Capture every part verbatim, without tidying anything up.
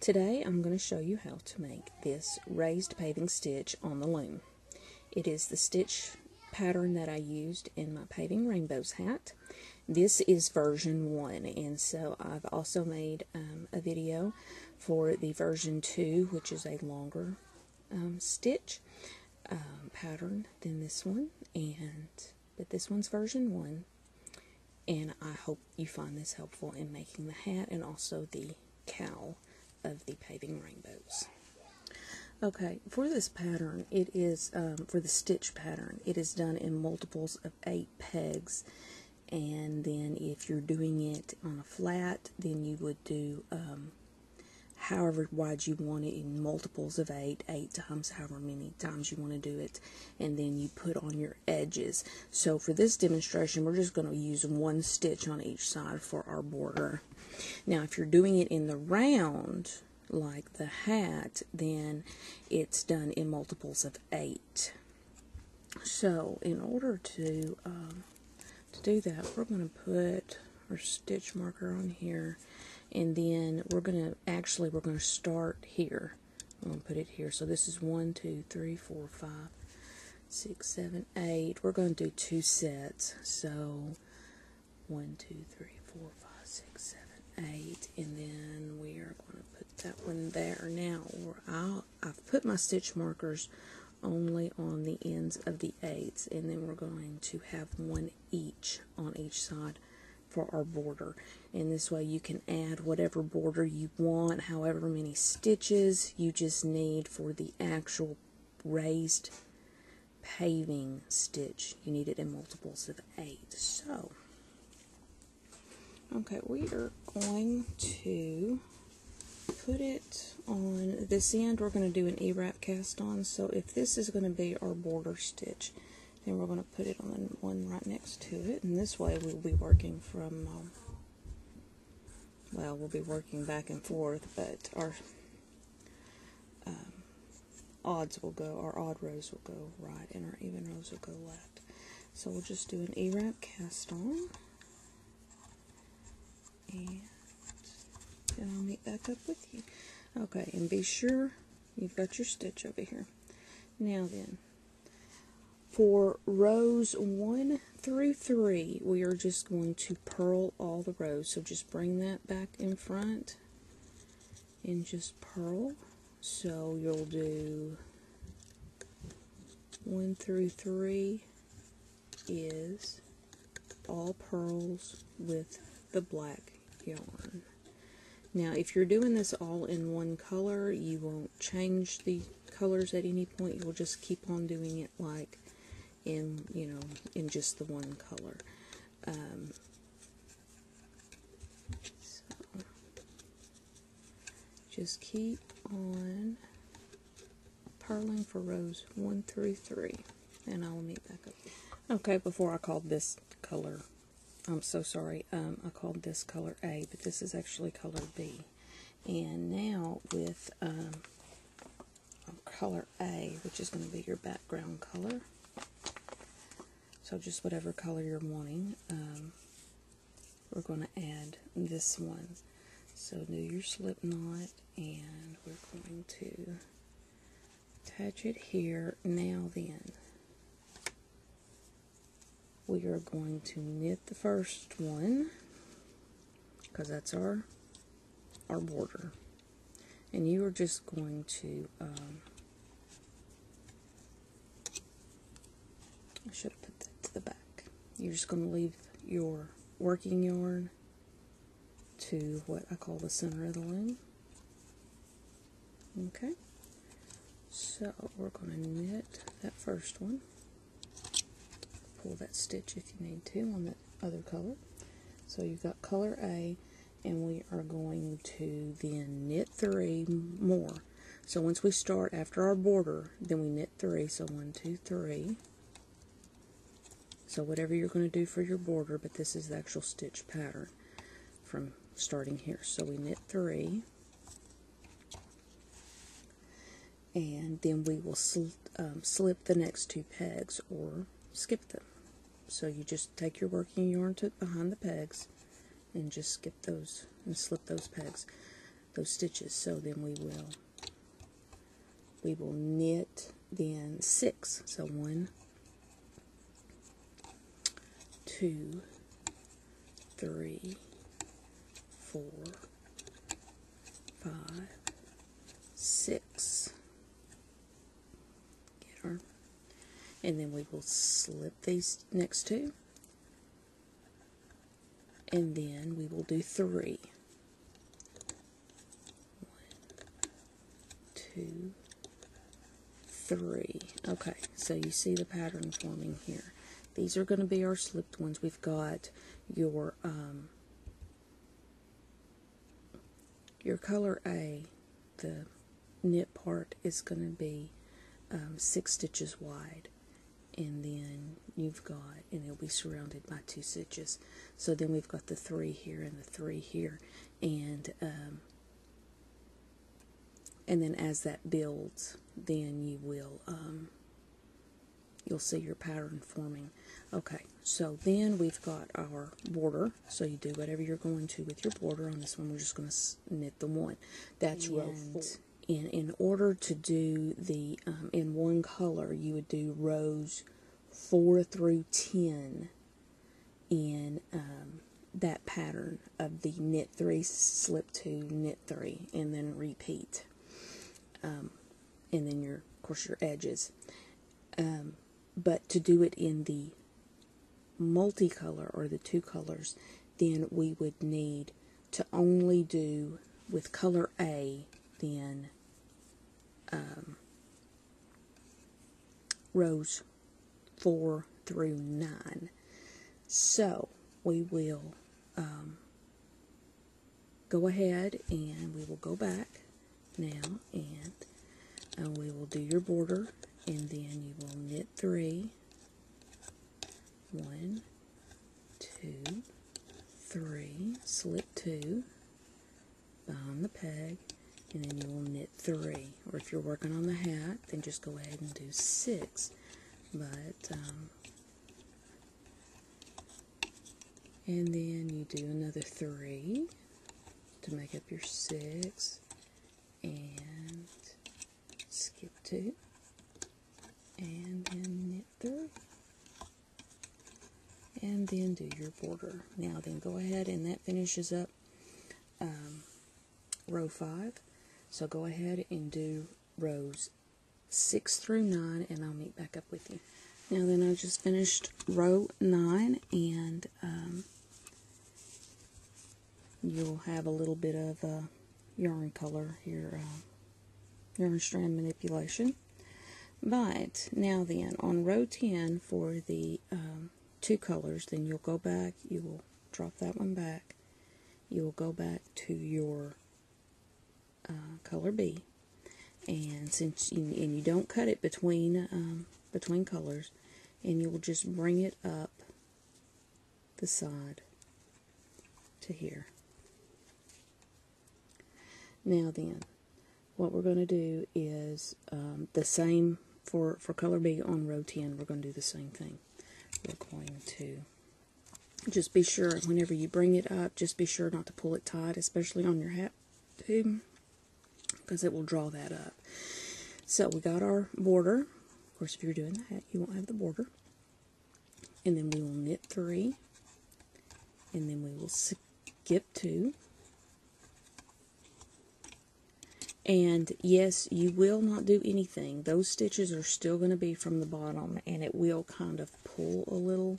Today I'm going to show you how to make this raised paving stitch on the loom. It is the stitch pattern that I used in my Paving Rainbows hat. This is version one, and so I've also made um, a video for the version two, which is a longer um, stitch um, pattern than this one, and but this one's version one, and I hope you find this helpful in making the hat and also the cowl of the Paving Rainbows. Okay, for this pattern, it is um, for the stitch pattern, it is done in multiples of eight pegs, and then if you're doing it on a flat, then you would do um, however wide you want it in multiples of eight, eight times however many times you want to do it, and then you put on your edges. So for this demonstration, we're just going to use one stitch on each side for our border. Now, if you're doing it in the round, like the hat, then it's done in multiples of eight. So in order to, um, to do that, we're going to put our stitch marker on here, and then we're going to, actually we're going to start here. I'm going to put it here. So this is one, two, three, four, five, six, seven, eight. We're going to do two sets. So one, two, three, four, five, six, seven, eight, and then we are going to put that one there. Now, I'll, I've put my stitch markers only on the ends of the eights, and then we're going to have one each on each side for our border, and this way you can add whatever border you want, however many stitches you just need for the actual raised paving stitch. You need it in multiples of eight. So okay, we are going to put it on this end. We're going to do an E-wrap cast on, so if this is going to be our border stitch, then we're going to put it on one right next to it, and this way we'll be working from, um, well, we'll be working back and forth, but our um, odds will go, our odd rows will go right, and our even rows will go left. So we'll just do an E-wrap cast on. And I'll meet back up with you. Okay, and be sure you've got your stitch over here. Now then, for rows one through three, we are just going to purl all the rows. So just bring that back in front and just purl. So you'll do one through three is all purls with the black yarn. Now, if you're doing this all in one color, you won't change the colors at any point. You'll just keep on doing it like in, you know, in just the one color. Um, so just keep on purling for rows one through three, and I'll meet back up. Okay, before I called this color, I'm so sorry, um, I called this color A, but this is actually color B. And now with um, color A, which is going to be your background color, so just whatever color you're wanting, um, we're going to add this one. So do your slip knot, and we're going to attach it here. Now then, we are going to knit the first one, because that's our our border, and you are just going to um, I should have put that to the back. You're just going to leave your working yarn to what I call the center of the loom. Okay, so we're going to knit that first one. Pull that stitch if you need to on the other color. So you've got color A, and we are going to then knit three more. So once we start after our border, then we knit three. So one, two, three. So whatever you're going to do for your border, but this is the actual stitch pattern from starting here. So we knit three, and then we will sl um, slip the next two pegs or skip them. So you just take your working yarn to behind the pegs and just skip those and slip those pegs. those stitches. So then we will we will knit then six. So one, two, three, four, five, six. Get her, and then we will slip these next two, and then we will do three. Two, three. Okay, so you see the pattern forming here. These are going to be our slipped ones. We've got your um, your color A, the knit part is going to be um, six stitches wide, and then you've got, and it'll be surrounded by two stitches. So then we've got the three here and the three here, and um, and then as that builds, then you will um, you'll see your pattern forming. Okay, so then we've got our border. So you do whatever you're going to with your border. On this one, we're just going to knit the one. That's row four. In in order to do the um, in one color, you would do rows four through ten in um, that pattern of the knit three, slip two, knit three, and then repeat. Um, and then your, of course, your edges. Um, but to do it in the multicolor or the two colors, then we would need to only do with color A, then um, rows four through nine. So we will um, go ahead and we will go back now, and uh, we will do your border, and then you will knit three, one, two, three, slip two, bind the peg, and then you will knit three. Or if you're working on the hat, then just go ahead and do six. But um, and then you do another three to make up your six, and skip two, and then knit through, and then do your border. Now then go ahead, and that finishes up um, row five. So go ahead and do rows six through nine, and I'll meet back up with you. Now then, I just finished row nine, and um, you'll have a little bit of a yarn color here, uh, yarn strand manipulation. But now then, on row ten for the um, two colors, then you'll go back, you will drop that one back, you will go back to your uh, color B, and since you, and you don't cut it between um, between colors, and you will just bring it up the side to here. Now then, what we're going to do is um, the same for, for color B on row ten. We're going to do the same thing. We're going to just be sure whenever you bring it up, just be sure not to pull it tight, especially on your hat too, because it will draw that up. So we got our border. Of course, if you're doing the hat, you won't have the border. And then we will knit three, and then we will skip two. And yes, you will not do anything. Those stitches are still going to be from the bottom, and it will kind of pull a little,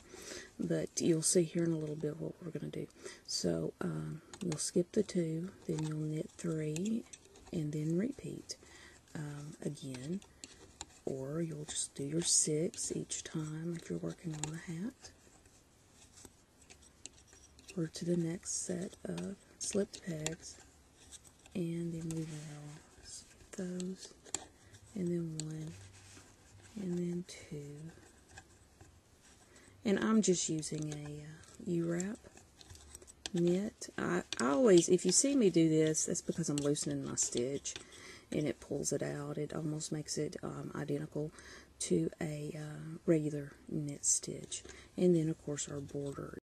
but you'll see here in a little bit what we're going to do. So um, you'll skip the two, then you'll knit three, and then repeat um, again. Or you'll just do your six each time if you're working on the hat. Or to the next set of slipped pegs. And then we will skip those, and then one, and then two. And I'm just using a uh, U-wrap knit. I, I always, if you see me do this, that's because I'm loosening my stitch, and it pulls it out. It almost makes it um, identical to a uh, regular knit stitch. And then, of course, our border.